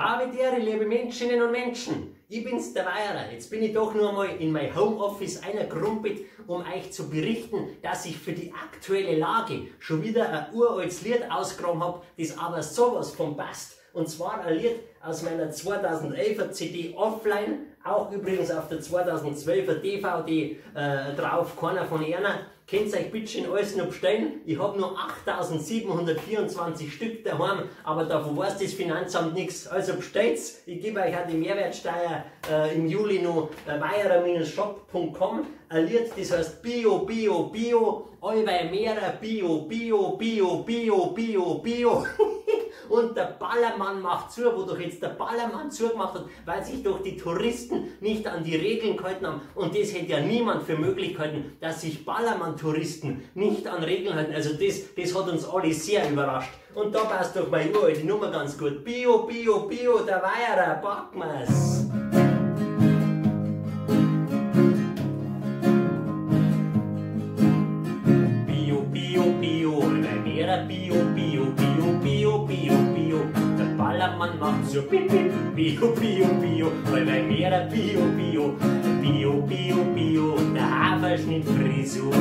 Havidere, liebe Menschinnen und Menschen, ich bin's der Weiherer. Jetzt bin ich doch nur einmal in mein Homeoffice eingerumpelt, um euch zu berichten, dass ich für die aktuelle Lage schon wieder ein uraltes Lied ausgegraben habe, das aber sowas von passt. Und zwar ein Lied aus meiner 2011er CD Offline, auch übrigens auf der 2012er DVD drauf, keiner von Erna. Könnt ihr euch bitte schön alles noch bestellen? Ich habe nur 8724 Stück daheim, aber davon weiß das Finanzamt nichts. Also bestellt's, ich gebe euch auch die Mehrwertsteuer im Juli noch, meier-shop.com, ein Lied, das heißt Bio Bio Bio, Weiherer Bio Bio Bio Bio Bio Bio. Und der Ballermann macht zu, wo doch jetzt der Ballermann zugemacht hat, weil sich doch die Touristen nicht an die Regeln gehalten haben. Und das hätte ja niemand für möglich gehalten, dass sich Ballermann-Touristen nicht an Regeln halten. Also das hat uns alle sehr überrascht. Und da passt doch meine uralte Nummer ganz gut. Bio, Bio, Bio, der Weiherer, packen wir's. Bio, Bio, Bio, der Weiherer, Bio, Bio, Bio, Bio, Bio, Bio, der Ballermann macht so Piep, Piep, Bio, Bio, Bio, weil bei mir der Bio, Bio, Bio, Bio, Bio, der Haferschnitt Frisur.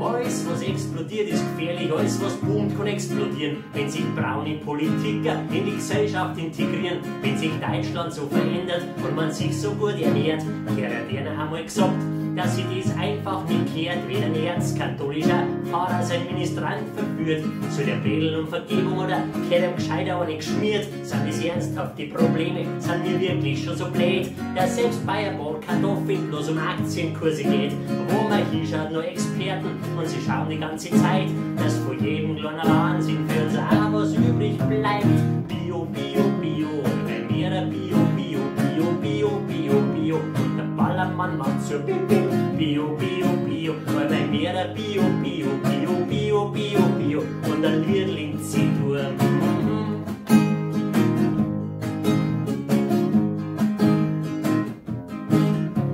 Alles, was explodiert, ist gefährlich, alles, was boomt, kann explodieren, wenn sich braune Politiker in die Gesellschaft integrieren, wenn sich Deutschland so verändert und man sich so gut ernährt. Der hat Erna einmal gesagt, dass sie das einfach nicht kehrt, wie ein erzkatholischer Pfarrer sein Ministrant verführt. Soll der Bredel um Vergebung oder kehrt ihm gescheiter auch nicht geschmiert? Sind das ernsthafte Probleme? Sind wir wirklich schon so blöd, dass selbst bei ein paar Kartoffeln bloß um Aktienkurse geht? Wo man hinschaut, nur Experten und sie schauen die ganze Zeit, dass vor jedem kleinen Wahnsinn für uns auch was übrig bleibt. Bio, Bio, Bio, bei mir der Bio, Bio, Bio, Bio, Bio, Bio, und der Ballermann macht so Pipi. Bio, Bio, Bio, weil bei mir der Bio, Bio, Bio, Bio, Bio, Bio und der Liedling zieht durch.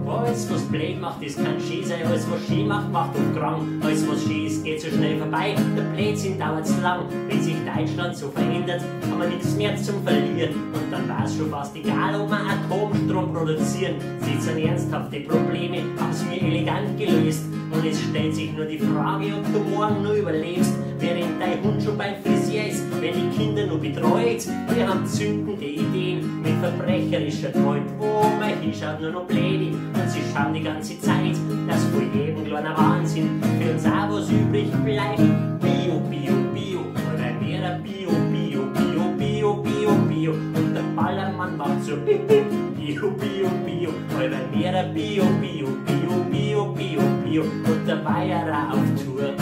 Alles, was blöd macht, ist kein Schee sein. Alles, was Schee macht, macht auf krank. Alles, was Schee ist, geht so schnell vorbei. Der Blödsinn dauert zu lang. Wenn sich Deutschland so verändert, haben wir nichts mehr zum Verlieren. Und dann war's schon fast egal, ob wir Atomstrom produzieren. Sie sind ernsthafte Probleme, haben's mir elegant gelöst. Und es stellt sich nur die Frage, ob du morgen nur überlebst, während dein Hund schon beim Frisier ist, wenn die Kinder nur betreut. Wir haben zündende Ideen mit verbrecherischer Treue. Oh, mein Hirn schaut nur noch blöd und sie schauen die ganze Zeit, dass vor jedem kleiner Wahnsinn für uns auch was übrig bleibt. Bio, Bio, Bio, bei mir der Bio, Bio, Bio, Bio, Bio, Bio und der Ballermann macht so Piep, Piep. Bio, Bio, Bio, bei mir der Bio, Bio, Bio, Bio, Bio, Bio und der Weiherer auf Tour.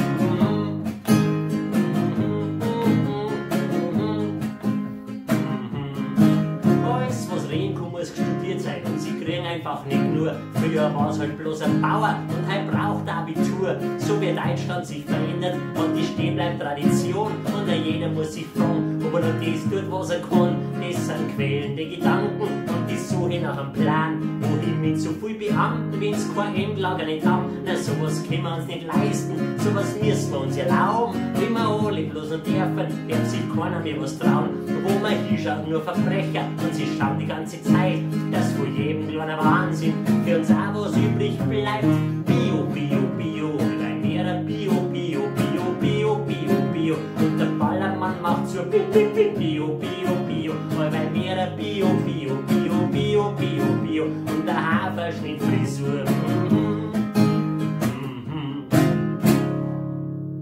Einfach nicht nur, früher war es halt bloß ein Bauer und heute braucht Abitur. So wie Deutschland sich verändert und die stehen bleibt Tradition und jeder muss sich fragen, ob er noch das tut, was er kann. Das sind quälende Gedanken und die Suche nach einem Plan. Wohin mit so viel Beamten, wenn's kein Endlager nicht haben? Na, sowas können wir uns nicht leisten, sowas müssen wir uns erlauben. Wenn wir alle bloß noch dürfen, darf sich keiner mehr was trauen. Wo man hinschaut, nur Verbrecher und sie schauen die ganze Zeit, dass vor jedem kleiner Wahnsinn für uns auch was übrig bleibt. Bio, Bio, Bio, Weiherer Bio, Bio, Bio, Bio, Bio, Bio und der Ballermann macht so Piep, Piep, Piep, Bio, Bio, Bio, Weiherer Bio, Bio, Bio, Bio, Bio, Bio und der Haferschnitt Frisur.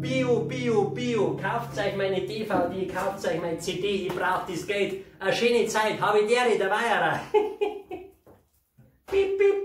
Bio, Bio, kauft euch meine DVD, kauft euch meine CD, ich brauch das Geld. Eine schöne Zeit, habe ich der Weiherer. Beep, beep.